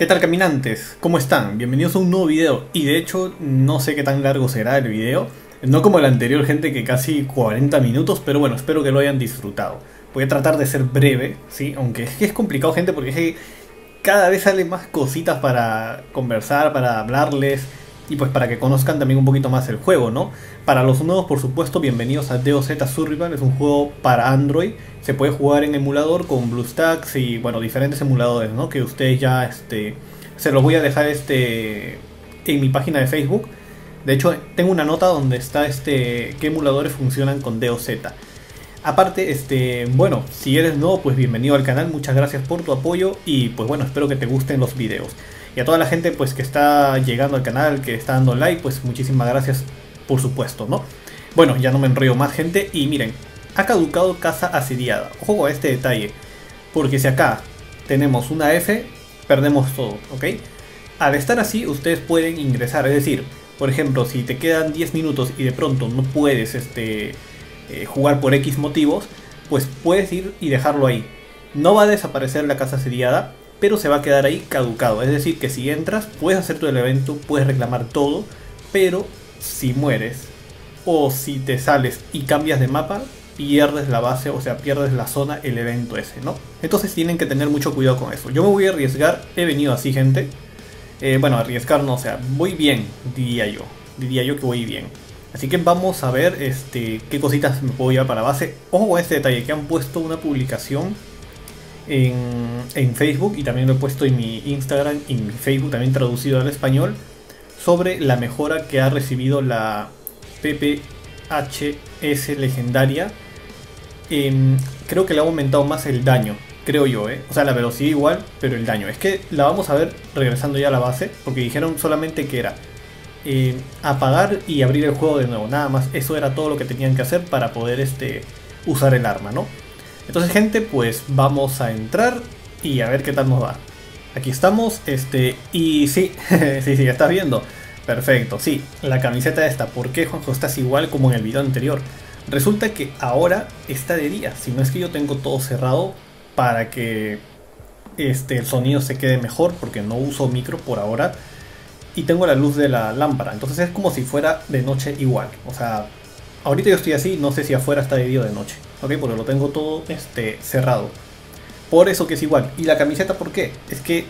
¿Qué tal, caminantes? ¿Cómo están? Bienvenidos a un nuevo video. Y de hecho, no sé qué tan largo será el video. No como el anterior, gente, que casi 40 minutos. Pero bueno, espero que lo hayan disfrutado. Voy a tratar de ser breve, ¿sí? Aunque es que es complicado, gente, porque es que cada vez salen más cositas para conversar, para hablarles. Y pues para que conozcan también un poquito más el juego, ¿no? Para los nuevos, por supuesto, bienvenidos a DOZ Survival. Es un juego para Android. Se puede jugar en emulador con BlueStacks y, bueno, diferentes emuladores, ¿no? Que ustedes ya, se los voy a dejar, en mi página de Facebook. De hecho, tengo una nota donde está, qué emuladores funcionan con DOZ. Aparte, bueno, si eres nuevo, pues bienvenido al canal. Muchas gracias por tu apoyo y, pues bueno, espero que te gusten los videos. Y a toda la gente pues que está llegando al canal, que está dando like, pues muchísimas gracias, por supuesto, ¿no? Bueno, ya no me enrollo más, gente. Y miren, ha caducado casa asediada. Ojo con este detalle, porque si acá tenemos una F, perdemos todo, ¿ok? Al estar así, ustedes pueden ingresar. Es decir, por ejemplo, si te quedan 10 minutos y de pronto no puedes jugar por X motivos, pues puedes ir y dejarlo ahí. No va a desaparecer la casa asediada, pero se va a quedar ahí caducado. Es decir, que si entras, puedes hacer todo el evento, puedes reclamar todo, pero si mueres o si te sales y cambias de mapa, pierdes la base, o sea, pierdes la zona, el evento ese, ¿no? Entonces tienen que tener mucho cuidado con eso. Yo me voy a arriesgar, he venido así, gente. Bueno, arriesgar no, o sea, voy bien, diría yo que voy bien. Así que vamos a ver qué cositas me puedo llevar para base. Ojo con este detalle, que han puesto una publicación en Facebook, y también lo he puesto en mi Instagram y en mi Facebook también traducido al español, sobre la mejora que ha recibido la PPSH legendaria. Creo que le ha aumentado más el daño, creo yo, o sea, la velocidad igual, pero el daño. Es que la vamos a ver regresando ya a la base, porque dijeron solamente que era apagar y abrir el juego de nuevo, nada más. Eso era todo lo que tenían que hacer para poder usar el arma, ¿no? Entonces, gente, pues vamos a entrar y a ver qué tal nos va. Aquí estamos, y sí, sí, ya estás viendo. Perfecto, sí, la camiseta esta. ¿Por qué, Juanjo, estás igual como en el video anterior? Resulta que ahora está de día, si no es que yo tengo todo cerrado para que el sonido se quede mejor, porque no uso micro por ahora y tengo la luz de la lámpara. Entonces es como si fuera de noche igual, o sea, ahorita yo estoy así, no sé si afuera está de día o de noche. Ok, porque lo tengo todo cerrado. Por eso que es igual. ¿Y la camiseta por qué? Es que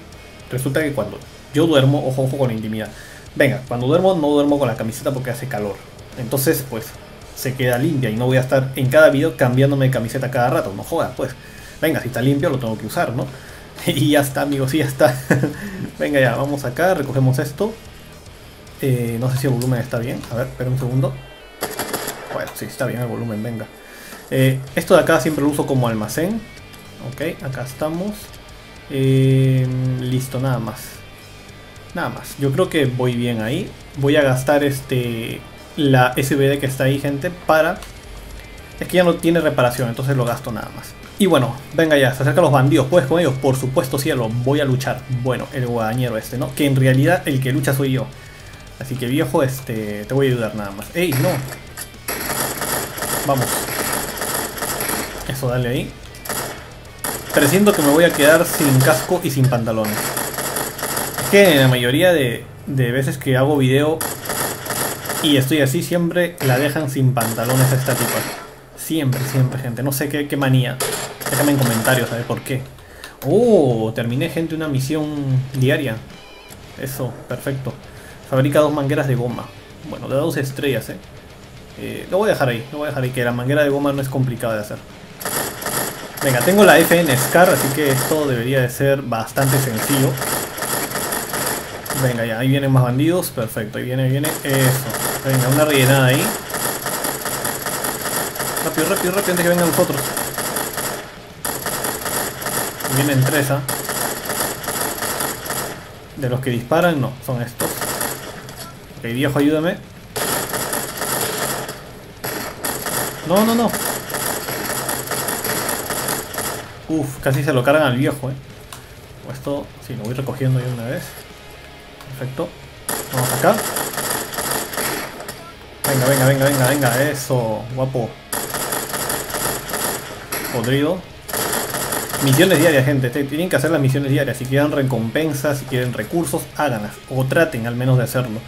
resulta que cuando yo duermo, ojo con la intimidad. Venga, cuando duermo no duermo con la camiseta porque hace calor. Entonces pues se queda limpia y no voy a estar en cada video cambiándome de camiseta cada rato. No jodas, pues. Venga, si está limpio lo tengo que usar, ¿no? Y ya está, amigos, y ya está. Venga ya, vamos acá, recogemos esto. No sé si el volumen está bien. A ver, espera un segundo. Bueno, sí, está bien el volumen, venga. Esto de acá siempre lo uso como almacén. Ok, acá estamos. Listo, nada más. Nada más, yo creo que voy bien ahí. Voy a gastar la SBD que está ahí, gente, para... Es que ya no tiene reparación, entonces lo gasto nada más. Y bueno, venga ya, se acercan los bandidos. ¿Puedes con ellos? Por supuesto, cielo, voy a luchar. Bueno, el guadañero ¿no? Que en realidad el que lucha soy yo. Así que, viejo, te voy a ayudar nada más. ¡Ey, no! Vamos. Eso, dale ahí. Presiento que me voy a quedar sin casco y sin pantalones. Es que la mayoría de veces que hago video y estoy así, siempre la dejan sin pantalones a esta tipa. Siempre, siempre, gente. No sé qué manía. Déjame en comentarios a ver por qué. Oh, terminé, gente, una misión diaria. Eso, perfecto. Fabrica 2 mangueras de goma. Bueno, de 2 estrellas, lo voy a dejar ahí, que la manguera de goma no es complicada de hacer. Venga, tengo la FN Scar, así que esto debería de ser bastante sencillo. Venga, ya, ahí vienen más bandidos. Perfecto, ahí viene. Eso. Venga, una rellenada ahí. Rápido, antes que vengan los otros. Vienen 3, ¿ah? De los que disparan, no, son estos. Ok, viejo, ayúdame. No. Uf, casi se lo cargan al viejo, Esto, sí, lo voy recogiendo yo una vez. Perfecto. Vamos acá. Venga. Eso, guapo. Podrido. Misiones diarias, gente, tienen que hacer las misiones diarias. Si quieren recompensas, si quieren recursos, háganlas, o traten al menos de hacerlo.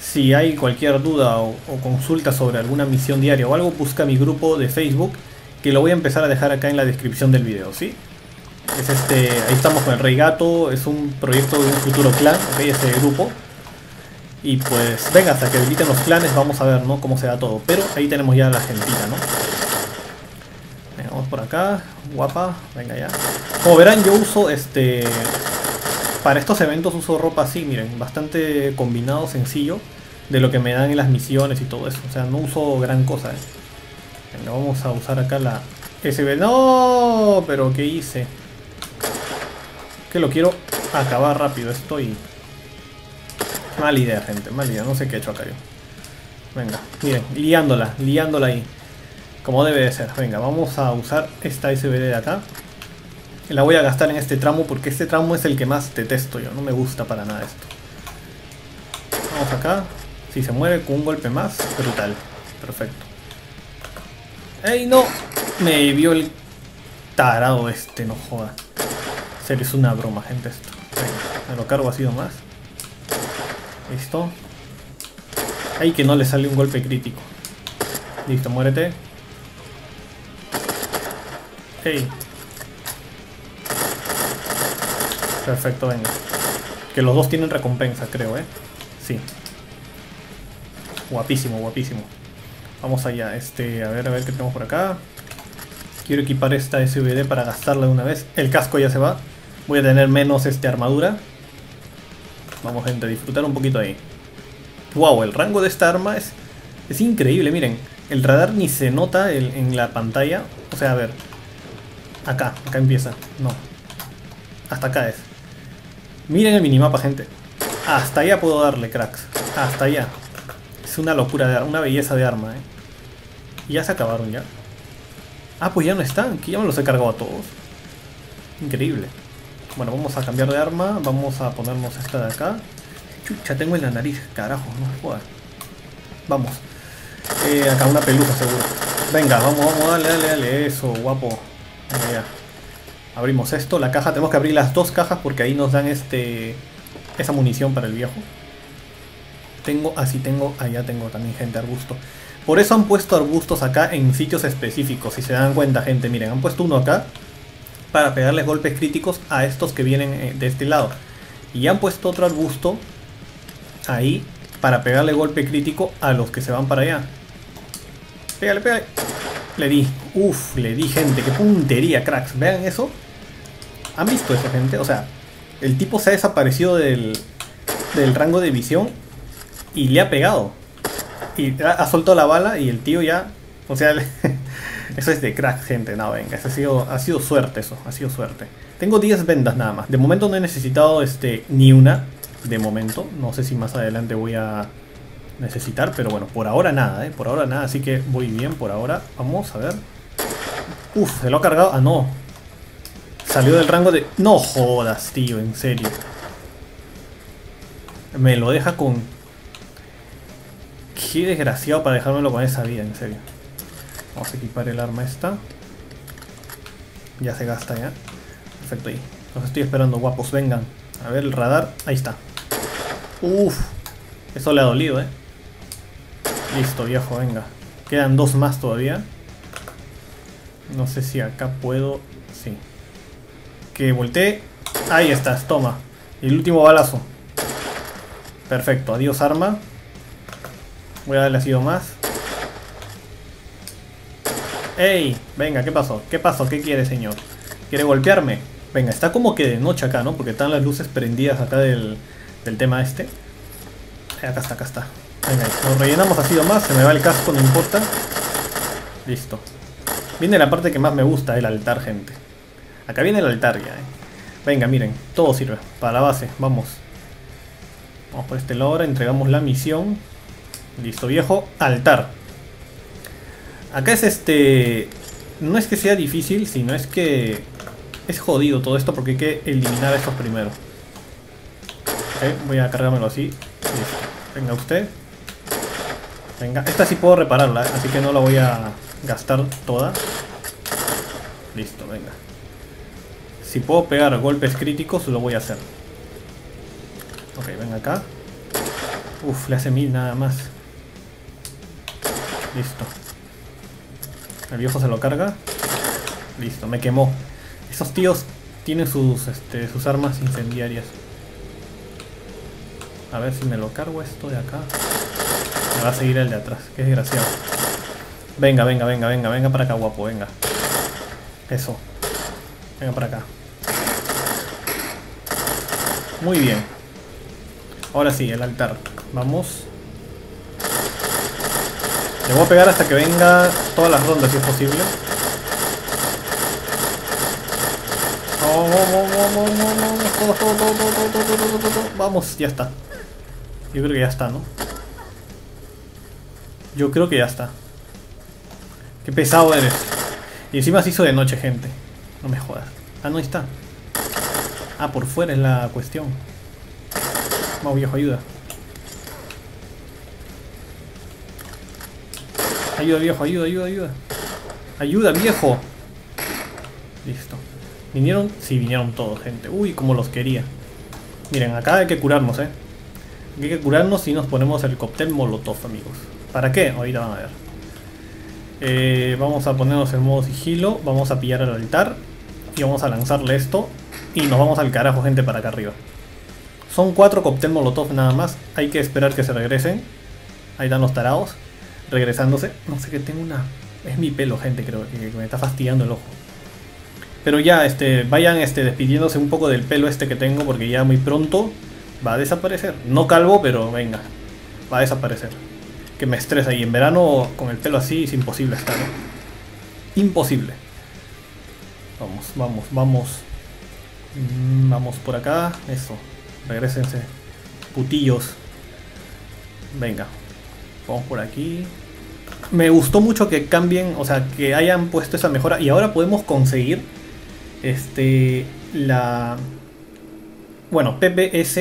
Si hay cualquier duda o consulta sobre alguna misión diaria o algo, busca mi grupo de Facebook, que lo voy a empezar a dejar acá en la descripción del video, ¿sí? Es ahí estamos con el Rey Gato, es un proyecto de un futuro clan, ok, ese grupo. Y pues, venga, hasta que habiliten los clanes, vamos a ver, ¿no?, cómo se da todo. Pero ahí tenemos ya la gentita, ¿no? Venga, vamos por acá, guapa, venga ya. Como verán, yo uso para estos eventos uso ropa así, miren, bastante combinado, sencillo, de lo que me dan en las misiones y todo eso. O sea, no uso gran cosa, ¿eh? Venga, vamos a usar acá la SBD. ¡No! ¿Pero qué hice? Que lo quiero acabar rápido, estoy... Mala idea, gente, mala idea, no sé qué he hecho acá yo. Venga, miren, liándola ahí, como debe de ser. Venga, vamos a usar esta SBD de acá. La voy a gastar en este tramo, porque este tramo es el que más detesto yo, no me gusta para nada esto. Vamos acá, si se muere con un golpe más, brutal, perfecto. ¡Ey, no! Me vio el tarado este, no joda. En serio, es una broma, gente, esto. Venga, me lo cargo así nomás. Listo. Ay, que no le sale un golpe crítico. Listo, muérete. Ey. Perfecto, venga. Que los dos tienen recompensa, creo, ¿eh? Sí. Guapísimo, guapísimo. Vamos allá. A ver qué tenemos por acá. Quiero equipar esta SVD para gastarla de una vez. El casco ya se va. Voy a tener menos armadura. Vamos, gente, a disfrutar un poquito ahí. Wow, el rango de esta arma es increíble, miren. El radar ni se nota en la pantalla. O sea, a ver. Acá empieza. No. Hasta acá es. Miren el minimapa, gente. Hasta allá puedo darle, cracks. Hasta allá. Es una locura de arma, una belleza de arma, eh. Ya se acabaron ya. Ah, pues ya no están. Que ya me los he cargado a todos. Increíble. Bueno, vamos a cambiar de arma, vamos a ponernos esta de acá. Chucha, tengo en la nariz, carajo, no jodas. Vamos. Acá una pelusa seguro. Venga, vamos, dale, eso, guapo. Venga, ya. Abrimos esto, la caja, tenemos que abrir las dos cajas porque ahí nos dan esa munición para el viejo. Tengo, así tengo, allá tengo también, gente, arbusto. Por eso han puesto arbustos acá en sitios específicos, si se dan cuenta, gente, miren, han puesto uno acá para pegarles golpes críticos a estos que vienen de este lado. Y han puesto otro arbusto ahí para pegarle golpe crítico a los que se van para allá. Pégale, pégale. Le di. Uff, le di, gente. Qué puntería, cracks. Vean eso. ¿Han visto eso, gente? O sea, el tipo se ha desaparecido del rango de visión y le ha pegado. Y ha soltado la bala y el tío ya... O sea... Eso es de crack, gente. No, venga, eso ha sido suerte, eso. Ha sido suerte. Tengo 10 vendas nada más. De momento no he necesitado ni una. De momento. No sé si más adelante voy a necesitar. Pero bueno, por ahora nada, ¿eh? Por ahora nada. Así que voy bien por ahora. Vamos a ver. Uf, se lo ha cargado. Ah, no. Salió del rango de... No jodas, tío. En serio. Me lo deja con... Qué desgraciado para dejármelo con esa vida, en serio. Vamos a equipar el arma esta. Ya se gasta ya. Perfecto, ahí. Los estoy esperando, guapos, vengan. A ver el radar, ahí está. Uff, eso le ha dolido, eh. Listo, viejo, venga. Quedan dos más todavía. No sé si acá puedo. Sí. Que voltee. Ahí estás, toma. Y el último balazo. Perfecto, adiós arma. Voy a darle así más. ¡Ey! Venga, ¿qué pasó? ¿Qué pasó? ¿Qué quiere, señor? ¿Quiere golpearme? Venga, está como que de noche acá, ¿no? Porque están las luces prendidas acá del tema este. Acá está. Venga, nos rellenamos así nomás. Se me va el casco, no importa. Listo. Viene la parte que más me gusta, el altar, gente. Acá viene el altar ya, ¿eh? Venga, miren. Todo sirve. Para la base. Vamos. Vamos por este lado ahora. Entregamos la misión. Listo, viejo. Altar. Acá es no es que sea difícil, sino es que es jodido todo esto porque hay que eliminar a estos primero. Ok, voy a cargármelo así. Listo. Venga usted. Venga, esta sí puedo repararla, así que no la voy a gastar toda. Listo, venga. Si puedo pegar golpes críticos, lo voy a hacer. Ok, ven acá. Uf, le hace 1000 nada más. Listo. El viejo se lo carga. Listo, me quemó. Esos tíos tienen sus armas incendiarias. A ver si me lo cargo esto de acá. Me va a seguir el de atrás, qué desgraciado. Venga, venga, venga, venga, venga para acá, guapo, venga. Eso. Venga para acá. Muy bien. Ahora sí, el altar. Vamos. Le voy a pegar hasta que venga todas las rondas si es posible. Vamos, ya está. Yo creo que ya está, ¿no? Yo creo que ya está. Qué pesado eres. Y encima se hizo de noche, gente. No me jodas. Ah, no, ahí está. Ah, por fuera es la cuestión. Vamos, viejo, ayuda. Ayuda, viejo, ayuda, ayuda, ayuda. Ayuda, viejo. Listo. ¿Vinieron? Sí, vinieron todos, gente. Uy, como los quería. Miren, acá hay que curarnos, eh. Hay que curarnos y nos ponemos el cóctel molotov, amigos. ¿Para qué? Ahorita van a ver. Vamos a ponernos en modo sigilo. Vamos a pillar al altar. Y vamos a lanzarle esto. Y nos vamos al carajo, gente, para acá arriba. Son 4 cóctel molotov nada más. Hay que esperar que se regresen. Ahí están los tarados. Regresándose. No sé qué tengo una... Es mi pelo, gente, creo que me está fastidiando el ojo. Pero ya, vayan despidiéndose un poco del pelo que tengo, porque ya muy pronto va a desaparecer. No calvo, pero venga, va a desaparecer. Que me estresa, y en verano con el pelo así es imposible estar, ¿no? Imposible. Vamos, vamos, vamos. Vamos por acá, eso. Regrésense, putillos. Venga, vamos por aquí. Me gustó mucho que cambien, o sea, que hayan puesto esa mejora. Y ahora podemos conseguir la... Bueno, PPS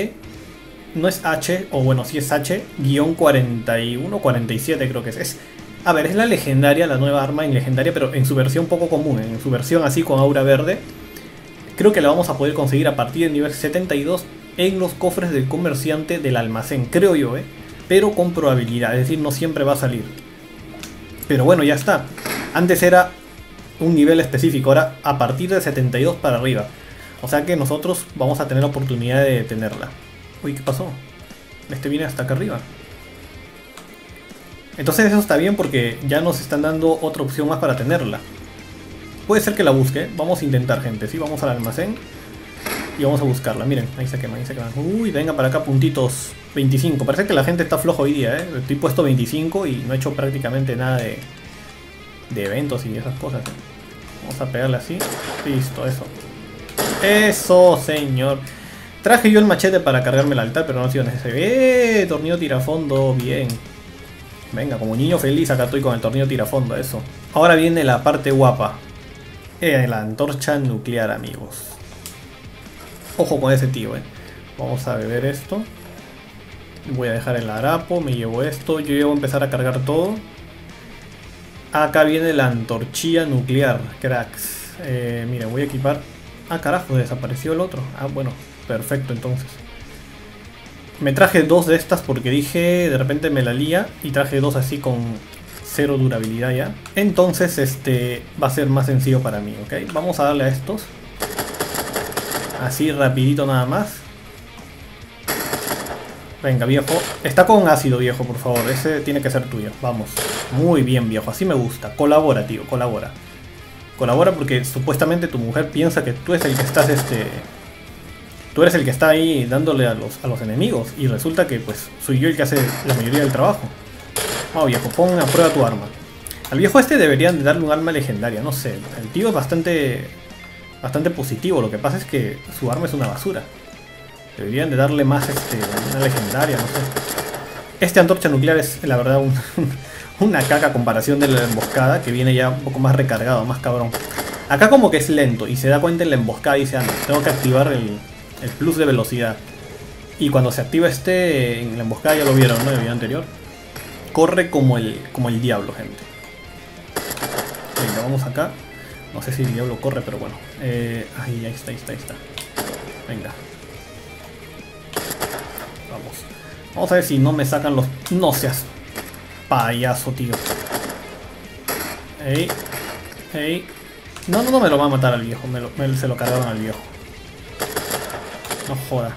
no es H, o bueno, sí es H, guión 41, 47 creo que es. A ver, es la legendaria, la nueva arma en legendaria, pero en su versión poco común, en su versión así con aura verde. Creo que la vamos a poder conseguir a partir del nivel 72 en los cofres del comerciante del almacén, creo yo, pero con probabilidad, es decir, no siempre va a salir. Pero bueno, ya está. Antes era un nivel específico, ahora a partir de 72 para arriba. O sea que nosotros vamos a tener la oportunidad de tenerla. Uy, ¿qué pasó? Viene hasta acá arriba. Entonces eso está bien porque ya nos están dando otra opción más para tenerla. Puede ser que la busque. Vamos a intentar, gente, ¿sí? Vamos al almacén y vamos a buscarla. Miren, ahí se quema, ahí se quema. Uy, venga para acá, puntitos. 25. Parece que la gente está floja hoy día, ¿eh? Estoy puesto 25 y no he hecho prácticamente nada de eventos y esas cosas. Vamos a pegarle así. Listo, eso. Eso, señor. Traje yo el machete para cargarme el altar, pero no ha sido necesario. Tornillo tirafondo, bien. Venga, como niño feliz acá estoy con el tornillo tirafondo, eso. Ahora viene la parte guapa. La antorcha nuclear, amigos. Ojo con ese tío, Vamos a beber esto. Voy a dejar el harapo, me llevo esto. Yo llevo a empezar a cargar todo. Acá viene la antorchilla nuclear, cracks. Miren, voy a equipar. Ah, carajo, desapareció el otro. Ah, bueno. Perfecto, entonces. Me traje 2 de estas porque dije, de repente me la lía. Y traje 2 así con 0 durabilidad ya. Entonces, va a ser más sencillo para mí, ¿ok? Vamos a darle a estos. Así, rapidito nada más. Venga, viejo. Está con ácido, viejo, por favor. Ese tiene que ser tuyo. Vamos. Muy bien, viejo. Así me gusta. Colabora, tío. Colabora. Colabora porque supuestamente tu mujer piensa que tú eres el que estás, Tú eres el que está ahí dándole a los enemigos. Y resulta que pues soy yo el que hace la mayoría del trabajo. Vamos, viejo, pon a prueba tu arma. Al viejo deberían darle un arma legendaria. No sé, el tío es bastante positivo. Lo que pasa es que su arma es una basura. Deberían de darle más una legendaria, no sé. Antorcha nuclear es la verdad una caca a comparación de la emboscada, que viene ya un poco más recargado, más cabrón. Acá como que es lento y se da cuenta en la emboscada y dice, ah, no, tengo que activar el plus de velocidad. Y cuando se activa en la emboscada, ya lo vieron, ¿no? En el video anterior. Corre como el diablo, gente. Venga, vamos acá. No sé si el diablo corre, pero bueno. Ahí está. Venga. Vamos. Vamos a ver si no me sacan los... No seas payaso, tío. Ey. Ey. No me lo va a matar al viejo. Se lo cargaron al viejo. No joda.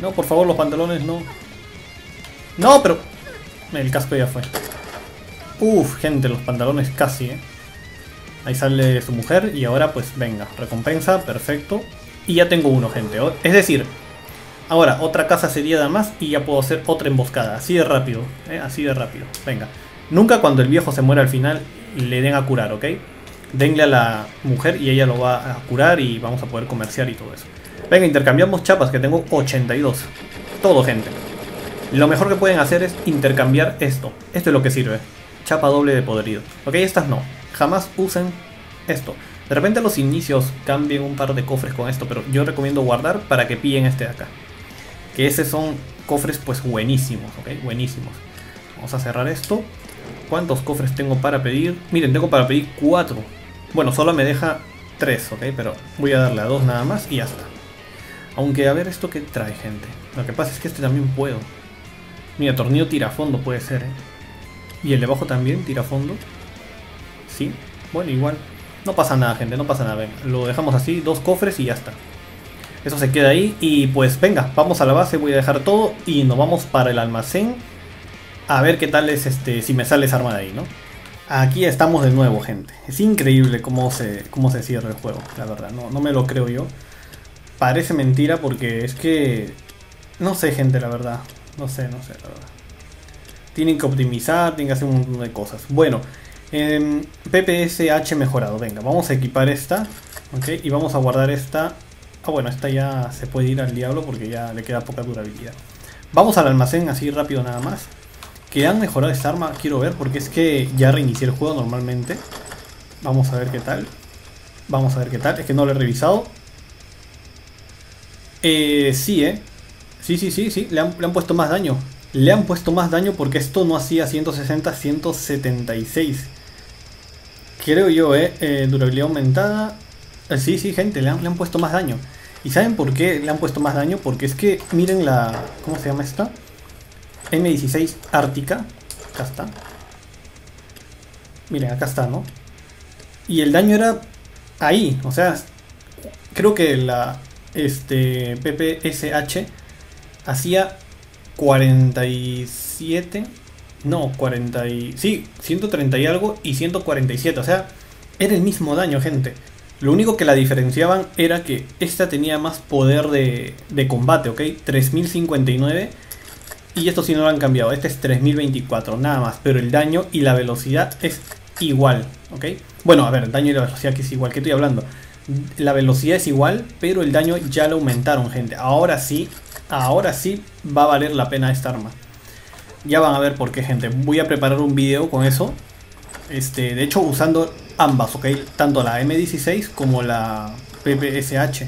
No, por favor, los pantalones no. No, pero... El casco ya fue. Uff, gente, los pantalones casi, ¿eh? Ahí sale su mujer y ahora pues venga, recompensa, perfecto. Y ya tengo uno, gente. Es decir, ahora otra casa asediada más y ya puedo hacer otra emboscada. Así de rápido, ¿eh? Así de rápido. Venga. Nunca cuando el viejo se muera al final le den a curar, ¿ok? Denle a la mujer y ella lo va a curar y vamos a poder comerciar y todo eso. Venga, intercambiamos chapas, que tengo 82. Todo, gente. Lo mejor que pueden hacer es intercambiar esto. Esto es lo que sirve. Chapa doble de podrido. Ok, estas no. Jamás usen esto. De repente a los inicios cambien un par de cofres con esto, pero yo recomiendo guardar para que pillen este de acá. Que esos son cofres pues buenísimos, ok, buenísimos. Vamos a cerrar esto. ¿Cuántos cofres tengo para pedir? Miren, tengo para pedir 4. Bueno, solo me deja 3, ok, pero voy a darle a 2 nada más y ya está. Aunque a ver esto que trae, gente. Lo que pasa es que este también puedo. Mira, tornillo tirafondo puede ser, ¿eh? Y el de abajo también tirafondo. Sí, bueno, igual. No pasa nada, gente, no pasa nada. Venga, lo dejamos así, 2 cofres y ya está. Eso se queda ahí y pues venga, vamos a la base, voy a dejar todo y nos vamos para el almacén. A ver qué tal es si me sale esa arma de ahí, ¿no? Aquí estamos de nuevo, gente. Es increíble cómo se cierra el juego, la verdad. No me lo creo yo. Parece mentira porque es que... No sé, gente, la verdad. No sé, la verdad. Tienen que optimizar, tienen que hacer un montón de cosas. Bueno, PPSH mejorado. Venga, vamos a equipar esta. Ok, y vamos a guardar esta. Ah, bueno, esta ya se puede ir al diablo porque ya le queda poca durabilidad. Vamos al almacén así rápido nada más. Que han mejorado esta arma, quiero ver, porque es que ya reinicié el juego normalmente. Vamos a ver qué tal. Es que no lo he revisado. Sí, Sí, le han puesto más daño. Le han puesto más daño porque esto no hacía 160, 176. Creo yo, durabilidad aumentada. Sí, gente, le han puesto más daño. ¿Y saben por qué le han puesto más daño? Porque es que, miren la... ¿Cómo se llama esta? M16 Ártica. Acá está. Miren, acá está, ¿no? Y el daño era ahí. O sea, creo que la... PPSH hacía... 47, no, 40 y... Sí, 130 y algo y 147, o sea, era el mismo daño, gente. Lo único que la diferenciaban era que esta tenía más poder de combate, ¿ok? 3059 y esto sí no lo han cambiado, este es 3024, nada más, pero el daño y la velocidad es igual, ¿ok? Bueno, a ver, el daño y la velocidad que es igual, ¿qué estoy hablando? La velocidad es igual, pero el daño ya lo aumentaron, gente. Ahora sí va a valer la pena esta arma. Ya van a ver por qué, gente. Voy a preparar un video con eso. De hecho, usando ambas, ¿ok? Tanto la M16 como la PPSH.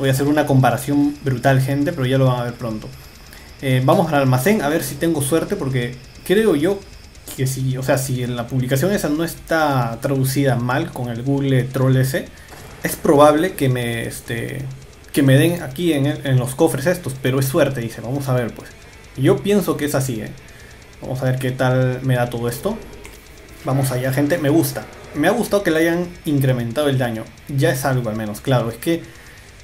Voy a hacer una comparación brutal, gente, pero ya lo van a ver pronto. Vamos al almacén a ver si tengo suerte, porque creo yo que sí. O sea, si en la publicación esa no está traducida mal con el Google Troll ese, es probable que me den aquí en los cofres estos, pero es suerte, dice. Vamos a ver, pues. Yo pienso que es así, ¿eh? Vamos a ver qué tal me da todo esto. Vamos allá, gente. Me gusta. Me ha gustado que le hayan incrementado el daño. Ya es algo, al menos. Claro, es que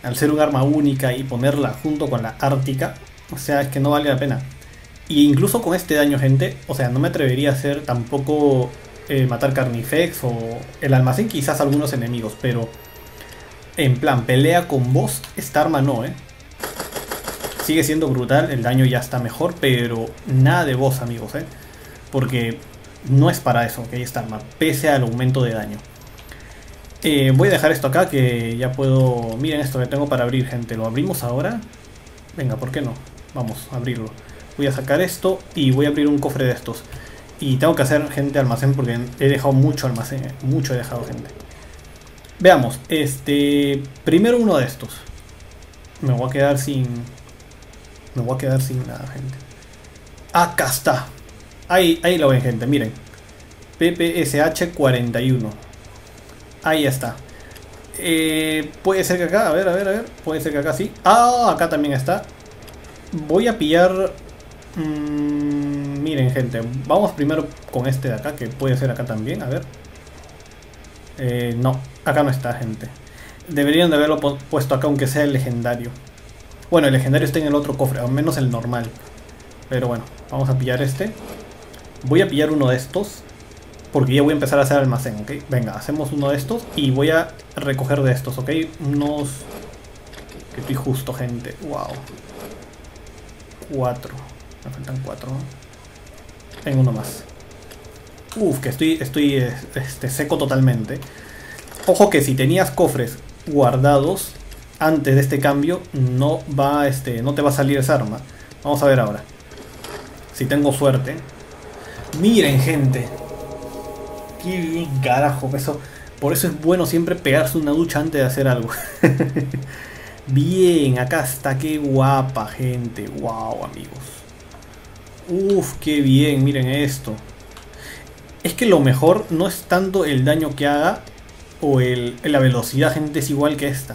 al ser un arma única y ponerla junto con la Ártica, o sea, es que no vale la pena. Y incluso con este daño, gente, o sea, no me atrevería a hacer tampoco matar Carnifex o el almacén, quizás algunos enemigos, pero... En plan, pelea con boss, esta arma no, Sigue siendo brutal, el daño ya está mejor, pero nada de boss, amigos, Porque no es para eso, que esta arma, pese al aumento de daño. Voy a dejar esto acá, que ya puedo... Miren esto que tengo para abrir, gente. ¿Lo abrimos ahora? Venga, ¿por qué no? Vamos a abrirlo. Voy a sacar esto y voy a abrir un cofre de estos. Y tengo que hacer, gente, almacén, porque he dejado mucho almacén, Mucho he dejado, gente. Veamos, primero uno de estos. Me voy a quedar sin nada, gente. Acá está. Ahí lo ven, gente, miren. PPSH 41. Ahí está. Puede ser que acá, a ver. Puede ser que acá sí. Ah, acá también está. Voy a pillar... miren, gente. Vamos primero con este de acá, que puede ser acá también. A ver. No, acá no está, gente. Deberían de haberlo puesto acá, aunque sea el legendario. Bueno, el legendario está en el otro cofre, al menos el normal. Pero bueno, vamos a pillar este. Voy a pillar uno de estos, porque ya voy a empezar a hacer almacén, ¿ok? Venga, hacemos uno de estos y voy a recoger de estos, ¿ok? Unos... que estoy justo, gente. Wow. 4. Me faltan 4, ¿no? Tengo uno más. Uf, que estoy seco totalmente. Ojo que si tenías cofres guardados antes de este cambio, no va, no te va a salir esa arma. Vamos a ver ahora. Si tengo suerte. Miren, gente. ¡Qué carajo! Eso, por eso es bueno siempre pegarse una ducha antes de hacer algo. Bien, acá está. ¡Qué guapa, gente! ¡Wow, amigos! ¡Uf, qué bien! Miren esto. Es que lo mejor no es tanto el daño que haga o la velocidad, gente, es igual que esta.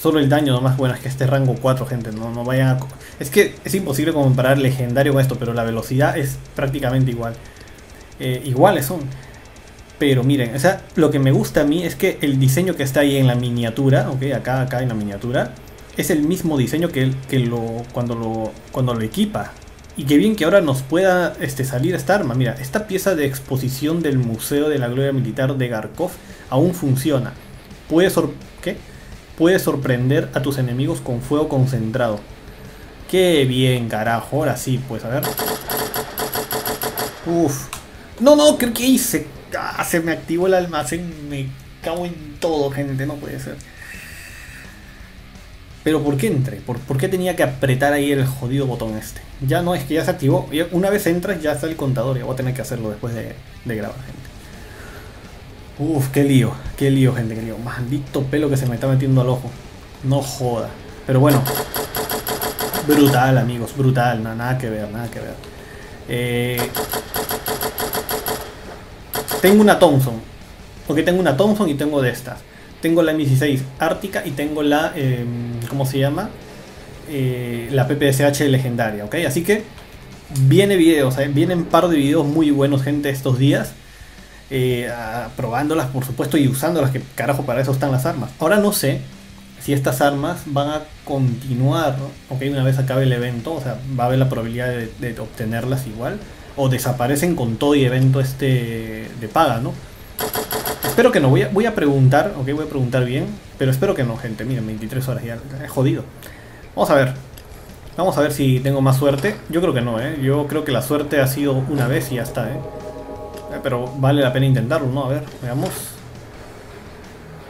Solo el daño nomás, bueno, es que este rango 4, gente, no vayan a... Es que es imposible comparar legendario con esto, pero la velocidad es prácticamente igual. Iguales son. Pero miren, o sea, lo que me gusta a mí es que el diseño que está ahí en la miniatura, ok, acá en la miniatura, es el mismo diseño cuando lo equipa. Y que bien que ahora nos pueda salir esta arma. Mira, esta pieza de exposición del Museo de la Gloria Militar de Garkov aún funciona. Puedes sorprender a tus enemigos con fuego concentrado. ¡Qué bien, carajo! Ahora sí, pues, a ver. ¡Uf! ¡No! ¿Qué hice? ¡Ah! Se me activó el almacén. Me cago en todo, gente. No puede ser. Pero ¿por qué entré? ¿Por qué tenía que apretar ahí el jodido botón este? Ya no, es que ya se activó. Una vez entras ya está el contador. Ya voy a tener que hacerlo después de grabar, gente. Uf, qué lío, gente, qué lío. Maldito pelo que se me está metiendo al ojo. No joda. Pero bueno. Brutal, amigos, brutal. Nada que ver. Tengo una Thompson. Porque tengo una Thompson y tengo de estas. Tengo la M16 Ártica y tengo la... ¿cómo se llama? La PPSH legendaria, ¿ok? Así que viene videos, vienen un par de videos muy buenos, gente, estos días. Probándolas, por supuesto, y usándolas, que carajo, para eso están las armas. Ahora no sé si estas armas van a continuar, ¿no? Ok, una vez acabe el evento, o sea, va a haber la probabilidad de obtenerlas igual, o desaparecen con todo y evento de paga, ¿no? Espero que no, voy a preguntar, ok, voy a preguntar bien, pero espero que no, gente. Miren, 23 horas ya, es jodido. Vamos a ver si tengo más suerte. Yo creo que no, yo creo que la suerte ha sido una vez y ya está, pero vale la pena intentarlo, ¿no? A ver, veamos.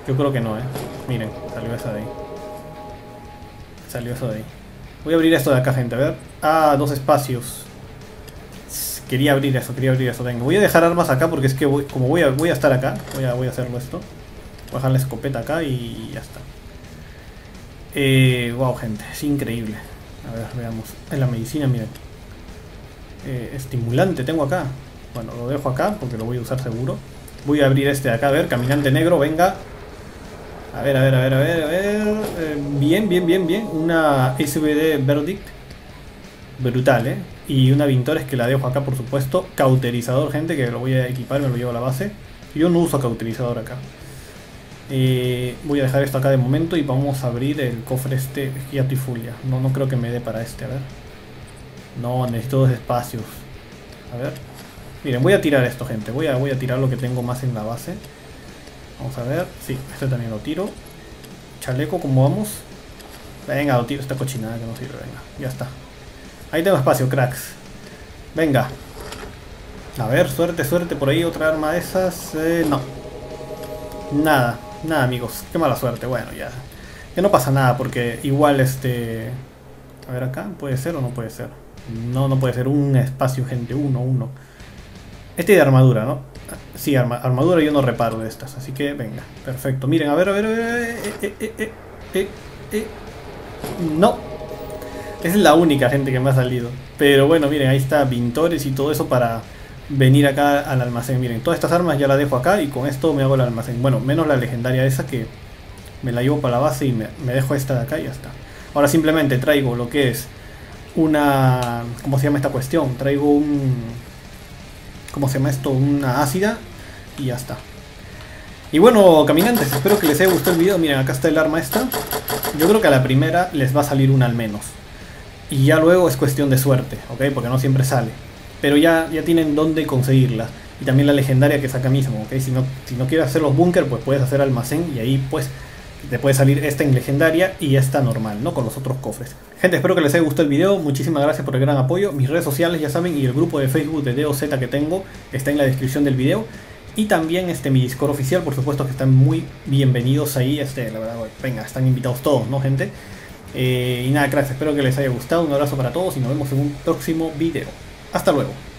Yo creo que no, Miren, salió esa de ahí. Voy a abrir esto de acá, gente, a ver. Ah, dos espacios. Quería abrir eso, venga. Voy a dejar armas acá porque es que voy a estar acá. Voy a hacerlo esto. Voy a dejar la escopeta acá y ya está. Wow, gente, es increíble. A ver, veamos. En la medicina, miren. Estimulante tengo acá. Bueno, lo dejo acá porque lo voy a usar seguro. Voy a abrir este de acá, a ver, caminante negro, venga. A ver. Bien. Una SVD Verdict. Brutal, Y una Vintores que la dejo acá, por supuesto. Cauterizador, gente, que lo voy a equipar, me lo llevo a la base. Yo no uso cauterizador acá. Voy a dejar esto acá de momento y vamos a abrir el cofre este. Ya estoy full ya. No creo que me dé para este, a ver. No, necesito dos espacios. A ver. Miren, voy a tirar esto, gente. Voy a tirar lo que tengo más en la base. Vamos a ver. Sí, este también lo tiro. Chaleco, ¿cómo vamos? Venga, lo tiro. Esta cochinada que no sirve. Venga, ya está. Ahí tengo espacio, cracks. Venga. A ver, suerte. Por ahí otra arma de esas. No. Nada, amigos. Qué mala suerte. Bueno, ya. Ya no pasa nada porque igual A ver acá. ¿Puede ser o no puede ser? No puede ser. Un espacio, gente. Uno. Este de armadura, ¿no? Sí, armadura yo no reparo de estas, así que venga, perfecto. Miren, a ver. No. Es la única, gente, que me ha salido. Pero bueno, miren, ahí está Vintores y todo eso para venir acá al almacén. Miren, todas estas armas ya las dejo acá y con esto me hago el almacén. Bueno, menos la legendaria esa que me la llevo para la base y me dejo esta de acá y ya está. Ahora simplemente traigo lo que es una... ¿Cómo se llama esta cuestión? Traigo un... ¿Cómo se llama esto? Una ácida y ya está. Y bueno, caminantes, espero que les haya gustado el video. Miren, acá está el arma esta. Yo creo que a la primera les va a salir una al menos. Y ya luego es cuestión de suerte, ¿ok? Porque no siempre sale. Pero ya tienen dónde conseguirla. Y también la legendaria que saca mismo, ¿ok? Si no quieres hacer los búnker, pues puedes hacer almacén. Y ahí pues te puede salir esta en legendaria y esta normal, ¿no? Con los otros cofres. Gente, espero que les haya gustado el video. Muchísimas gracias por el gran apoyo. Mis redes sociales, ya saben, y el grupo de Facebook de DOZ que tengo está en la descripción del video. Y también mi Discord oficial, por supuesto, que están muy bienvenidos ahí. La verdad, venga, están invitados todos, ¿no, gente? Y nada, cracks, espero que les haya gustado. Un abrazo para todos y nos vemos en un próximo video. Hasta luego.